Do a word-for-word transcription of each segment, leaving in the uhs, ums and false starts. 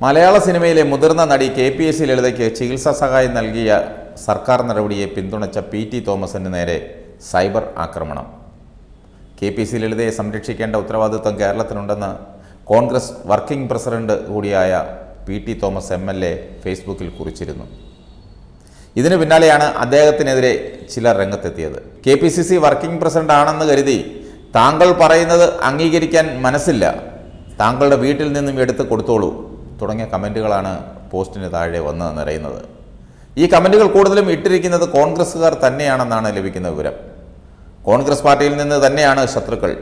Malayala cinema Mudarna Nadi K P S C Lalitha Chikitsa Sahayam Nalkiya Sarkar Nadapadiye Pintunacha P T Thomas Nere Cyber Akramanam K P S C Lalithaye Samrakshikenda Uttravadatham Keralathilundennu Congress Working President Koodiyaya P T Thomas M L A Facebookil Kurichirunnu. ഇതിനു പിന്നാലെയാണ് അദ്ദേഹത്തിനെതിരെ ചില രംഗത്തെത്തിയത്. KPCC working president ആണെന്ന് കരുതി താങ്കൾ പറയുന്നത് അംഗീകരിക്കാൻ മനസ്സില്ല. താങ്കളുടെ വീട്ടിൽ നിന്നും എടുത്ത് കൊടുത്തോളൂ തുടങ്ങിയ കമന്റുകളാണ് പോസ്റ്റിന് താഴെ വന്നതെന്ന് അറിയുന്നത്. ഈ കമന്റുകൾ കൂടുതലും ഇട്ടിരിക്കുന്നത് കോൺഗ്രസ്സുകാർ തന്നെയാണെന്നാണ് ലഭിക്കുന്ന വിവരം. കോൺഗ്രസ് പാർട്ടിയിൽ നിന്ന് തന്നെയാണ് ശത്രുക്കൾ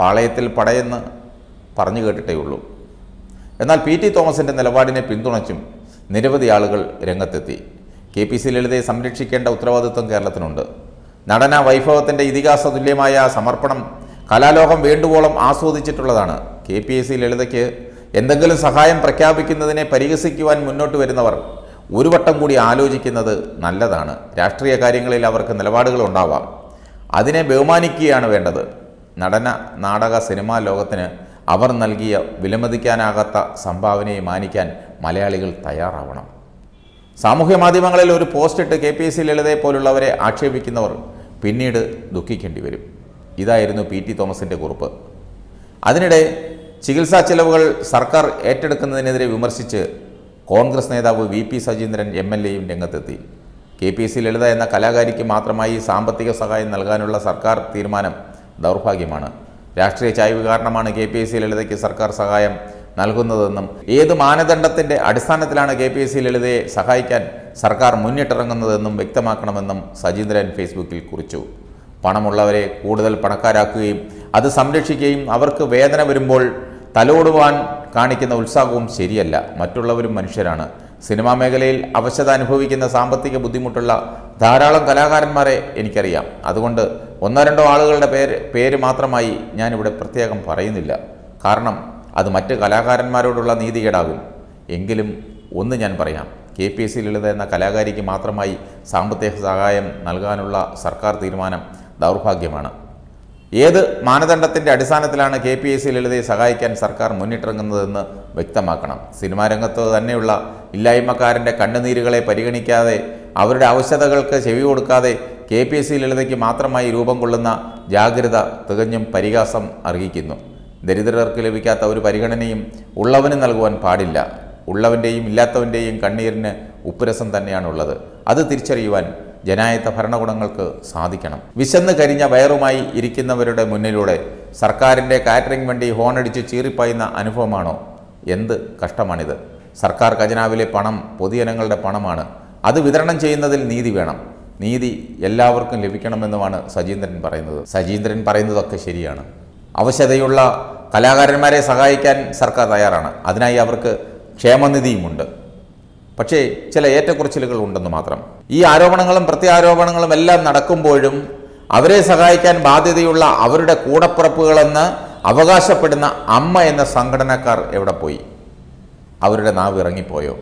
പാളയത്തിൽ പടയെന്ന് പറഞ്ഞു കേട്ടിട്ടേയുള്ളൂ. എന്നാൽ പി ടി തോമസിന്റെ നിലപാടിനെ പിന്തുണച്ചും നിരവധി ആളുകൾ രംഗത്തെത്തി. K P C Lalithaye സംരക്ഷിക്കേണ്ട ഉത്തരവാദിത്വം കേരളത്തിനുണ്ട്. നടന വൈഭവത്തിന്റെ ഇതിഹാസ തുല്യമായ സമർപ്പണം കലാലോകം വേണ്ടുവോളം ആസ്വദിച്ചിട്ടുള്ളതാണ്. കെ പി എസ് സി ലളിതയ്ക്ക് എന്തെങ്കിലും സഹായം പ്രഖ്യാപിക്കുന്നതിനെ പരിഹസിക്കുവാൻ മുന്നോട്ട് വരുന്നവർ ഒരു വട്ടം കൂടി ആലോചിക്കുന്നത് നല്ലതാണ്. രാഷ്ട്രീയ കാര്യങ്ങളിൽ അവർക്ക് നിലപാടുകൾ ഉണ്ടാവാം. അതിനെ ബഹുമാനിക്കുകയാണ് വേണ്ടത്. നടന നാടക സിനിമാ ലോകത്തിന് അവർ നൽകിയ വിലമതിക്കാനാകാത്ത സംഭാവനയെ മാനിക്കാൻ മലയാളികൾ തയ്യാറാവണം. സാമൂഹ്യ മാധ്യമങ്ങളിൽ ഒരു പോസ്റ്റ് ഇട്ട് കെ പി എസ് സി ലളിതയെ പോലുള്ളവരെ ആക്ഷേപിക്കുന്നവർ പിന്നീട് ദുഃഖിക്കേണ്ടി വരും. ഇതായിരുന്നു പി ടി തോമസിന്റെ കുറിപ്പ്. അതിനിടെ ചികിത്സാ ചെലവുകൾ സർക്കാർ ഏറ്റെടുക്കുന്നതിനെതിരെ വിമർശിച്ച് കോൺഗ്രസ് നേതാവ് V P Sajeendran M L എയും രംഗത്തെത്തി. K P S C Lalitha എന്ന കലാകാരിക്ക് മാത്രമായി സാമ്പത്തിക സഹായം നൽകാനുള്ള സർക്കാർ തീരുമാനം ദൗർഭാഗ്യമാണ്. രാഷ്ട്രീയ ചായ്വ് കാരണമാണ് കെ പി എസ് സി ലളിതയ്ക്ക് സർക്കാർ സഹായം നൽകുന്നതെന്നും ഏത് മാനദണ്ഡത്തിന്റെ അടിസ്ഥാനത്തിലാണ് കെ പി എസ് സി ലളിതയെ സഹായിക്കാൻ സർക്കാർ മുന്നിട്ടിറങ്ങുന്നതെന്നും വ്യക്തമാക്കണമെന്നും സജീന്ദ്രൻ ഫേസ്ബുക്കിൽ കുറിച്ചു. പണമുള്ളവരെ കൂടുതൽ പണക്കാരാക്കുകയും അത് സംരക്ഷിക്കുകയും അവർക്ക് വേദന വരുമ്പോൾ തലോടുവാൻ കാണിക്കുന്ന ഉത്സാഹവും ശരിയല്ല. മറ്റുള്ളവരും മനുഷ്യരാണ്. സിനിമാ മേഖലയിൽ അവശത അനുഭവിക്കുന്ന സാമ്പത്തിക ബുദ്ധിമുട്ടുള്ള ധാരാളം കലാകാരന്മാരെ എനിക്കറിയാം. അതുകൊണ്ട് ഒന്നോ രണ്ടോ ആളുകളുടെ പേര് പേര് മാത്രമായി ഞാനിവിടെ പ്രത്യേകം പറയുന്നില്ല. കാരണം അത് മറ്റ് കലാകാരന്മാരോടുള്ള നീതികേടാകും. എങ്കിലും ഒന്ന് ഞാൻ പറയാം, K P S C Lalitha എന്ന കലാകാരിക്ക് മാത്രമായി സാമ്പത്തിക സഹായം നൽകാനുള്ള സർക്കാർ തീരുമാനം ദൗർഭാഗ്യമാണ്. ഏത് മാനദണ്ഡത്തിൻ്റെ അടിസ്ഥാനത്തിലാണ് കെ പി എസ് സി ലളിതയെ സഹായിക്കാൻ സർക്കാർ മുന്നിട്ടിറങ്ങുന്നതെന്ന് വ്യക്തമാക്കണം. സിനിമാ രംഗത്ത് തന്നെയുള്ള ഇല്ലായ്മക്കാരൻ്റെ കണ്ണുനീരുകളെ പരിഗണിക്കാതെ അവരുടെ ആവശ്യതകൾക്ക് ചെവി കൊടുക്കാതെ കെ പി എസ് സി ലളിതയ്ക്ക് മാത്രമായി രൂപം കൊള്ളുന്ന ജാഗ്രത തികഞ്ഞും പരിഹാസം അർഹിക്കുന്നു. ദരിദ്രർക്ക് ലഭിക്കാത്ത ഒരു പരിഗണനയും ഉള്ളവന് നൽകുവാൻ പാടില്ല. ഉള്ളവൻ്റെയും ഇല്ലാത്തവൻ്റെയും കണ്ണീരിന് ഉപ്പുരസം തന്നെയാണുള്ളത്. അത് തിരിച്ചറിയുവാൻ ജനായത്ത ഭരണകൂടങ്ങൾക്ക് സാധിക്കണം. വിശന്ന് കരിഞ്ഞ വയറുമായി ഇരിക്കുന്നവരുടെ മുന്നിലൂടെ സർക്കാരിൻ്റെ കാറ്ററിംഗ് വണ്ടി ഹോണടിച്ച് ചീറിപ്പായുന്ന അനുഭവമാണോ? എന്ത് കഷ്ടമാണിത്! സർക്കാർ ഖജനാവിലെ പണം പൊതുജനങ്ങളുടെ പണമാണ്. അത് വിതരണം ചെയ്യുന്നതിൽ നീതി വേണം. നീതി എല്ലാവർക്കും ലഭിക്കണമെന്നുമാണ് സജീന്ദ്രൻ പറയുന്നത്. സജീന്ദ്രൻ പറയുന്നതൊക്കെ ശരിയാണ്. അവശതയുള്ള കലാകാരന്മാരെ സഹായിക്കാൻ സർക്കാർ തയ്യാറാണ്. അതിനായി അവർക്ക് ക്ഷേമനിധിയുമുണ്ട്. പക്ഷേ ചില ഏറ്റക്കുറച്ചിലുകൾ ഉണ്ടെന്ന് മാത്രം. ഈ ആരോപണങ്ങളും പ്രത്യാരോപണങ്ങളും എല്ലാം നടക്കുമ്പോഴും അവരെ സഹായിക്കാൻ ബാധ്യതയുള്ള അവരുടെ കൂടപ്പിറപ്പുകളെന്ന് അവകാശപ്പെടുന്ന അമ്മ എന്ന സംഘടനക്കാർ എവിടെ പോയി? അവരുടെ നാവ് ഇറങ്ങിപ്പോയോ?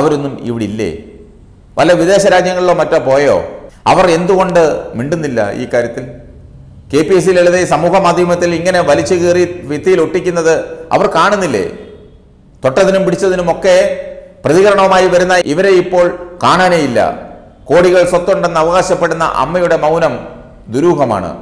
അവരൊന്നും ഇവിടെ ഇല്ലേ? വല്ല വിദേശ രാജ്യങ്ങളിലോ മറ്റോ പോയോ? അവർ എന്തുകൊണ്ട് മിണ്ടുന്നില്ല ഈ കാര്യത്തിൽ? കെ പി എസ് സി ലളിതയെ സമൂഹ മാധ്യമത്തിൽ ഇങ്ങനെ വലിച്ചു കയറി വിത്തിയിൽ ഒട്ടിക്കുന്നത് അവർ കാണുന്നില്ലേ? തൊട്ടതിനും പിടിച്ചതിനുമൊക്കെ പ്രതികരണവുമായി വരുന്ന ഇവരെ ഇപ്പോൾ കാണാനേയില്ല. കോടികൾ സ്വത്തുണ്ടെന്ന് അവകാശപ്പെടുന്ന അമ്മയുടെ മൗനം ദുരൂഹമാണ്.